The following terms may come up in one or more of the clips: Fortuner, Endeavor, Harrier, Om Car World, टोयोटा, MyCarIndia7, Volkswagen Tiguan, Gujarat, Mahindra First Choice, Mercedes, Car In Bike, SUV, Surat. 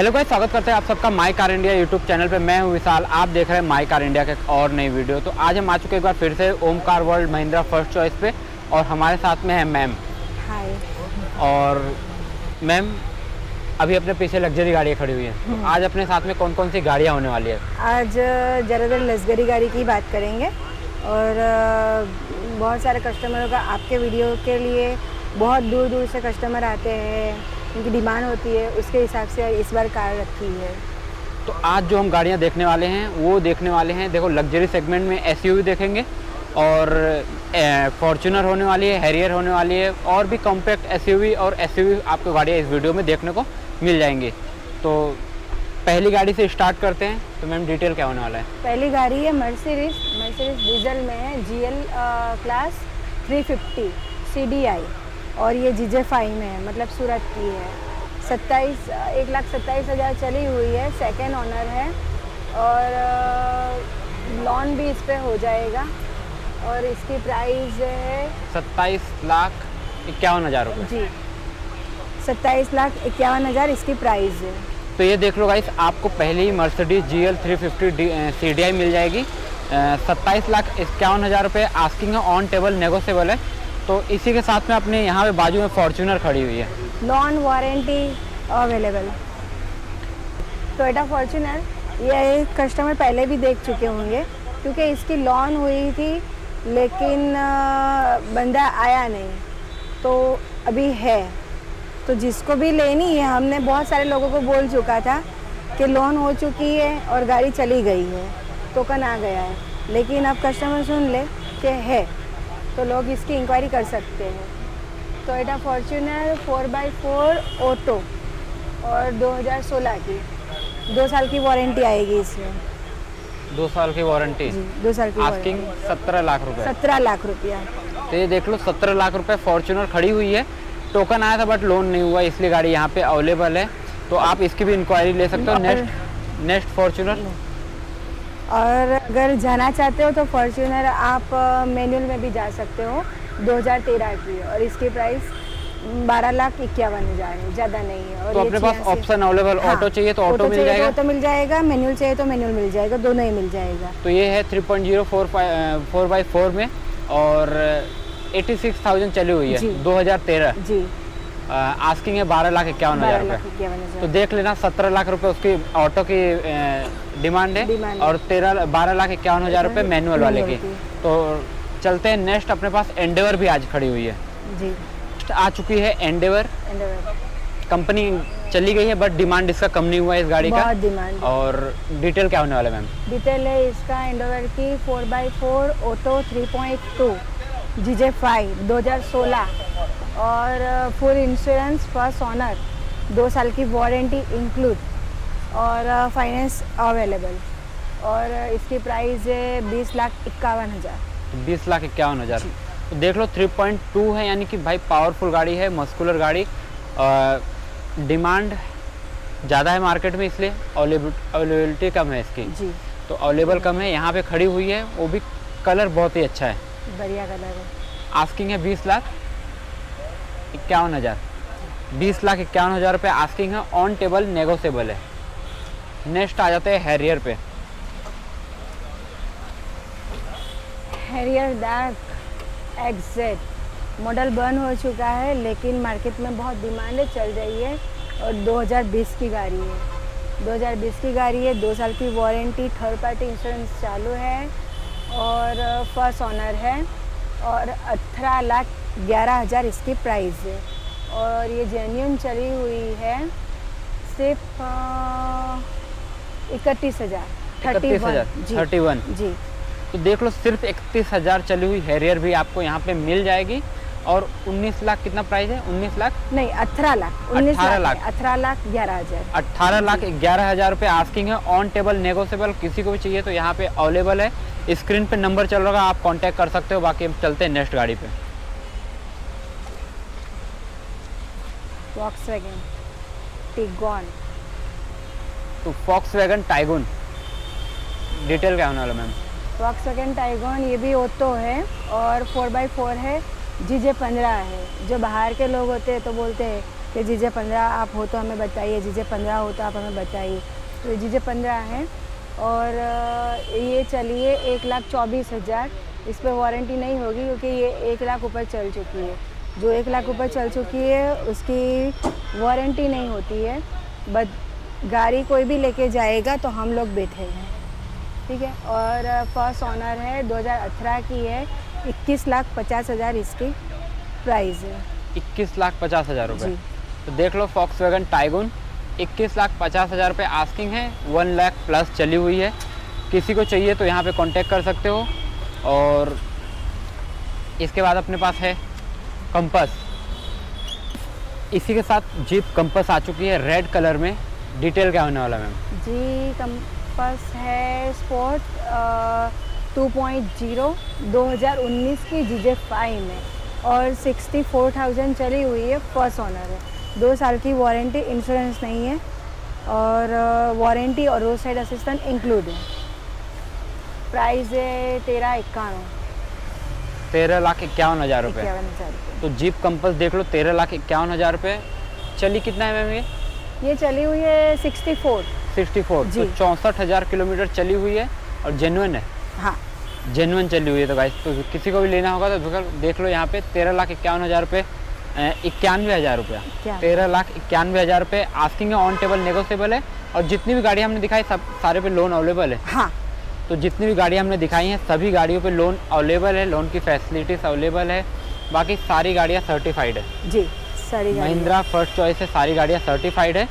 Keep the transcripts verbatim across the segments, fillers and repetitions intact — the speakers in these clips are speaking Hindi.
हेलो गाइस, स्वागत करते हैं आप सबका my car India YouTube channel पे। मैं हूं विशाल, आप देख रहे हैं माय कार इंडिया के और नई वीडियो। तो आज हम आ चुके हैं एक बार फिर से Om car world Mahindra first choice पे और हमारे साथ में है मैम। हाय। और मैम अभी अपने पीछे लग्जरी गाड़ियाँ खड़ी हुई हैं, तो आज अपने साथ में कौन कौन सी गाड़ियाँ होने वाली है? आज ज़्यादातर लग्जरी गाड़ी की बात करेंगे और बहुत सारे कस्टमरों का आपके वीडियो के लिए बहुत दूर दूर से कस्टमर आते हैं, उनकी डिमांड होती है, उसके हिसाब से इस बार कार रखी है। तो आज जो हम गाड़ियाँ देखने वाले हैं वो देखने वाले हैं, देखो लग्जरी सेगमेंट में एसयूवी देखेंगे और फॉर्च्यूनर होने वाली है, हैरियर होने वाली है और भी कॉम्पैक्ट एसयूवी और एसयूवी आपको गाड़ियाँ इस वीडियो में देखने को मिल जाएंगी। तो पहली गाड़ी से स्टार्ट करते हैं। तो मैम डिटेल क्या होने वाला है? पहली गाड़ी है मर्सिडीज, मर्सिडीज डीजल में है, G L class three fifty C D I और ये जीजे फाइव में है, मतलब सूरत की है। सत्ताईस एक लाख सत्ताईस हज़ार चली हुई है, सेकेंड ऑनर है और लॉन भी इस पर हो जाएगा और इसकी प्राइस है सत्ताईस लाख इक्यावन हज़ार रुपये। जी, सत्ताईस लाख इक्यावन हज़ार इसकी प्राइस है। तो ये देख लो गाइस, आपको पहली Mercedes G L three fifty D C D I मिल जाएगी, सत्ताईस लाख इक्यावन हज़ार रुपये आस्किंग है, ऑन टेबल नेगोशिएबल है। तो इसी के साथ में अपने यहाँ पे बाजू में फॉर्च्यूनर खड़ी हुई है, non warranty available टोयोटा Fortuner. ये कस्टमर पहले भी देख चुके होंगे क्योंकि इसकी लॉन हुई थी लेकिन बंदा आया नहीं, तो अभी है। तो जिसको भी लेनी है, हमने बहुत सारे लोगों को बोल चुका था कि लॉन हो चुकी है और गाड़ी चली गई है, टोकन आ गया है, लेकिन अब कस्टमर सुन ले कि है तो लोग इसकी इंक्वायरी कर सकते हैं। टोयोटा Fortuner four by four auto और दो हज़ार सोलह की दो साल की वारंटी आएगी इसमें। दो साल की वारंटी, दो साल की आस्किंग सत्रह लाख रुपए। सत्रह लाख रुपया। तो ये देख लो, सत्रह लाख रुपए फॉर्च्यूनर खड़ी हुई है, टोकन आया था बट लोन नहीं हुआ, इसलिए गाड़ी यहाँ पे अवेलेबल है। तो आप इसकी भी इंक्वायरी ले सकते हो। Next next Fortuner. और अगर जाना चाहते हो तो फॉर्च्यूनर आप मैनुअल में भी जा सकते हो, दो हज़ार तेरह की, और इसकी प्राइस बारह लाख इक्यावन हज़ार है, ज़्यादा नहीं है। और तो अपने पास ऑप्शन अवेलेबल, ऑटो चाहिए तो ऑटो मिल जाएगा, ऑटो मिल जाएगा, मैनुअल चाहिए तो मैनुअल मिल जाएगा, दोनों ही मिल जाएगा। तो ये है three point zero four five four by four में और एटी सिक्स थाउजेंड चली हुई है, दो हज़ार तेरह। जी, आस्किंग है बारह लाख इक्यावन हज़ार रुपये। तो देख लेना, सत्रह लाख रुपए उसकी ऑटो की डिमांड है और तेरह बारह लाख इक्यावन हज़ार रुपये मैनुअल वाले की। तो चलते हैं नेक्स्ट, अपने पास एंडेवर भी आज खड़ी हुई है। जी, आ चुकी है एंडेवर, कंपनी चली गई है बट डिमांड इसका कम नहीं हुआ है इस गाड़ी का। डिमांड और डिटेल क्या होने वाला है मैम? डिटेल है इसका एंडेवर की four by four auto three point two GJ five दो हज़ार सोलह और फुल इंश्योरेंस, फर्स्ट ऑनर, दो साल की वारंटी इंक्लूड और फाइनेंस अवेलेबल और इसकी प्राइस है बीस लाख इक्यावन हज़ार। बीस लाख इक्यावन हज़ार। तो देख लो, थ्री पॉइंट टू है, यानी कि भाई पावरफुल गाड़ी है, मस्कुलर गाड़ी, डिमांड ज़्यादा है मार्केट में इसलिए अवेलेबिलिटी कम है इसकी। जी, तो अवेलेबल कम है, यहाँ पे खड़ी हुई है, वो भी कलर बहुत ही अच्छा है, बढ़िया कलर है। आस्किंग है बीस लाख इक्यावन हज़ार, बीस लाख इक्यावन हज़ार रुपये आस्किंग है, ऑन टेबल नेगोशिएबल है। नेक्स्ट आ जाते हैं हैरियर पे। Harrier dark exact model burn हो चुका है लेकिन मार्केट में बहुत डिमांड है, चल रही है और दो हज़ार बीस की गाड़ी है, दो हज़ार बीस की गाड़ी है, दो साल की वारंटी, थर्ड पार्टी इंश्योरेंस चालू है और फर्स्ट ऑनर है और अठारह लाख ग्यारह हज़ार इसकी प्राइस है और ये जेन्यून चली हुई है सिर्फ इकतीस हज़ार थर्टी वन थर्टी वन जी। तो देख लो, सिर्फ इकतीस हज़ार चली हुई हैरियर भी आपको यहाँ पे मिल जाएगी और उन्नीस लाख कितना प्राइस है? उन्नीस लाख नहीं, अठारह लाख उन्नीस लाख अठारह लाख ग्यारह हज़ार अठारह लाख ग्यारह हज़ार रुपये आस्किंग है, ऑन टेबल नेगोशिएबल, किसी को भी चाहिए तो यहाँ पे अवेलेबल है। स्क्रीन पे नंबर चल रहा है, आप कांटेक्ट कर सकते हो। बाकी हम चलते हैं नेक्स्ट गाड़ी पे। Volkswagen Tiguan। तो Volkswagen Tiguan डिटेल क्या होने वाला मैम? Volkswagen Tiguan ये भी ऑटो है और फोर बाई फोर है, जी जे पंद्रह है। जो बाहर के लोग होते हैं तो बोलते हैं कि जीजे पंद्रह आप हो तो हमें बताइए, जीजे पंद्रह हो तो आप हमें बताइए। तो जीजे पंद्रह है और ये चली है एक लाख चौबीस हज़ार। इस पर वारंटी नहीं होगी क्योंकि ये एक लाख ऊपर चल चुकी है। जो एक लाख ऊपर चल चुकी है उसकी वारंटी नहीं होती है, बट गाड़ी कोई भी लेके जाएगा तो हम लोग बैठे हैं, ठीक है। और फर्स्ट ऑनर है, दो हज़ार अठारह की है, इक्कीस लाख पचास हज़ार इसकी प्राइस है। इक्कीस लाख पचास हज़ार रुपये। तो देख लो फॉक्सवैगन टाइगुन इक्कीस लाख पचास हज़ार रुपये आस्किंग है, वन लाख प्लस चली हुई है। किसी को चाहिए तो यहाँ पे कांटेक्ट कर सकते हो। और इसके बाद अपने पास है कंपस। इसी के साथ जीप कंपस आ चुकी है रेड कलर में। डिटेल क्या होने वाला मैम जी? कंपस है स्पोर्ट टू पॉइंट ज़ीरो, दो हज़ार उन्नीस की जीजे फाइव में और सिक्सटी फोर थाउजेंड चली हुई है, फर्स्ट ऑनर है, दो साल की वारंटी, इंश्योरेंस नहीं है और वारंटी और रोड साइड असिस्टेंट इंक्लूड है। प्राइस है तेरह इक्यानवे, तेरह लाख इक्यावन हज़ार रुपये। तो जीप कंपस देख लो तेरह लाख इक्यावन हज़ार रुपये। चली कितना है मैम ये? ये चली हुई है सिक्सटी फोर सिक्सटी फोर, तो चौंसठ हज़ार किलोमीटर चली हुई है और जेन्युइन है। हाँ, जेन्युइन चली हुई है। तो गाइस तो किसी को भी लेना होगा तो देख लो यहाँ पे तेरह लाख इक्यावन हज़ार रुपये, इक्यानवे हज़ार रुपया, तेरह लाख इक्यानवे हज़ार रुपये आस्किंग है, ऑन टेबल नेगोशिएबल है। और जितनी भी गाड़ी हमने दिखाई सब सारे पे लोन अवेलेबल है। हाँ, तो जितनी भी गाड़ी हमने दिखाई हैं सभी गाड़ियों पे लोन अवेलेबल है, लोन की फैसिलिटीज अवेलेबल है। बाकी सारी गाड़ियाँ सर्टिफाइड है जी, सारी महिंद्रा फर्स्ट चॉइस है, सारी गाड़ियाँ सर्टिफाइड है।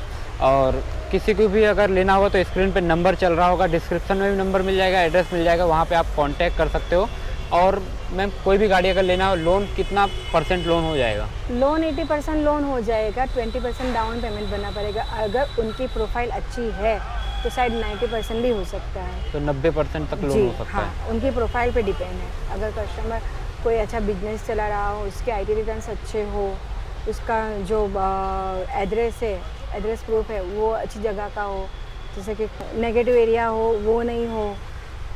और किसी को भी अगर लेना होगा तो स्क्रीन पर नंबर चल रहा होगा, डिस्क्रिप्शन में भी नंबर मिल जाएगा, एड्रेस मिल जाएगा, वहाँ पर आप कॉन्टैक्ट कर सकते हो। और मैम कोई भी गाड़ी अगर लेना हो, लोन कितना परसेंट लोन हो जाएगा? लोन अस्सी परसेंट लोन हो जाएगा, बीस परसेंट डाउन पेमेंट बनना पड़ेगा। अगर उनकी प्रोफाइल अच्छी है तो शायद नब्बे परसेंट भी हो सकता है, तो नब्बे परसेंट तक लोन हो सकता हाँ, है। उनकी प्रोफाइल पे डिपेंड है। अगर कस्टमर कोई अच्छा बिजनेस चला रहा हो, उसके आई टी रिटर्न्स अच्छे हो, उसका जो एड्रेस है, एड्रेस प्रूफ है वो अच्छी जगह का हो, जैसे कि नेगेटिव एरिया हो वो नहीं हो,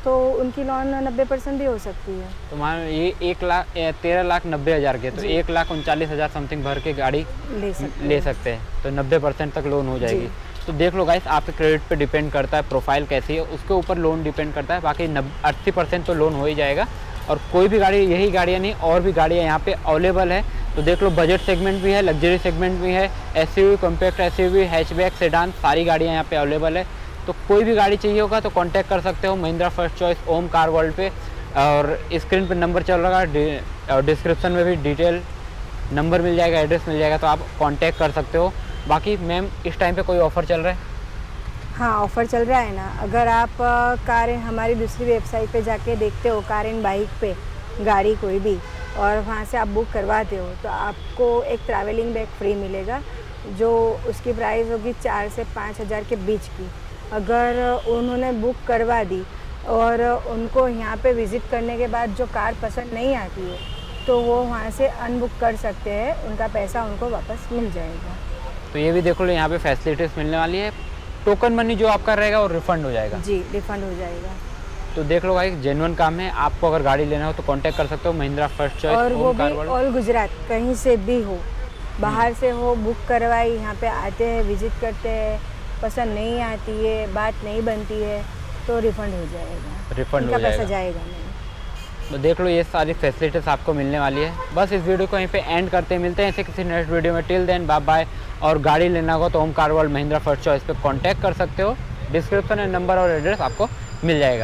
तो उनकी लोन नब्बे परसेंट भी हो सकती है। तो मान ये एक लाख तेरह लाख नब्बे हज़ार के, तो एक लाख उनचालीस हज़ार समथिंग भर के गाड़ी ले सकते ले सकते हैं, तो नब्बे परसेंट तक लोन हो जाएगी। तो देख लो गाइस, आपके क्रेडिट पे डिपेंड करता है, प्रोफाइल कैसी है उसके ऊपर लोन डिपेंड करता है। बाकी अस्सी परसेंट तो लोन हो ही जाएगा। और कोई भी गाड़ी, यही गाड़ियाँ नहीं और भी गाड़ियाँ यहाँ पर अवेलेबल है। तो देख लो बजट सेगमेंट भी है, लग्जरी सेगमेंट भी है, SUV, compact SUV, hatchback, sedan, सारी गाड़ियाँ यहाँ पर अवेलेबल है। तो कोई भी गाड़ी चाहिए होगा तो कांटेक्ट कर सकते हो Mahindra first choice Om car world पे। और स्क्रीन पे नंबर चल रहा है और डिस्क्रिप्शन में भी डिटेल नंबर मिल जाएगा, एड्रेस मिल जाएगा, तो आप कांटेक्ट कर सकते हो। बाकी मैम इस टाइम पे कोई ऑफ़र चल रहा है? हाँ, ऑफ़र चल रहा है ना। अगर आप कार हमारी दूसरी वेबसाइट पर जाके देखते हो, कार इन बाइक पर गाड़ी कोई भी, और वहाँ से आप बुक करवाते हो तो आपको एक ट्रैवलिंग बैग फ्री मिलेगा, जो उसकी प्राइस होगी चार से पाँच हज़ार के बीच की। अगर उन्होंने बुक करवा दी और उनको यहाँ पे विज़िट करने के बाद जो कार पसंद नहीं आती है तो वो वहाँ से अनबुक कर सकते हैं, उनका पैसा उनको वापस मिल जाएगा। तो ये भी देख लो, यहाँ पे फैसिलिटीज़ मिलने वाली है। टोकन मनी जो आपका रहेगा वो रिफ़ंड हो जाएगा जी, रिफ़ंड हो जाएगा। तो देख लो भाई, जेन्युइन काम है। आपको अगर गाड़ी लेना हो तो कॉन्टैक्ट कर सकते हो महिंद्रा फर्स्ट चॉइस और वो भी ऑल गुजरात, कहीं से भी हो, बाहर से हो, बुक करवाई, यहाँ पर आते हैं, विज़िट करते हैं, पसंद नहीं आती है, बात नहीं बनती है तो रिफंड हो जाएगा, रिफंड हो जाएगा, पैसा जाएगा नहीं। तो देख लो ये सारी फैसिलिटीज़ आपको मिलने वाली है। बस इस वीडियो को यहीं पे एंड करते हैं, मिलते हैं ऐसे किसी नेक्स्ट वीडियो में। Till then bye bye. और गाड़ी लेना हो तो Om car world Mahindra first choice पे कांटेक्ट कर सकते हो, डिस्क्रिप्शन में नंबर और एड्रेस आपको मिल जाएगा।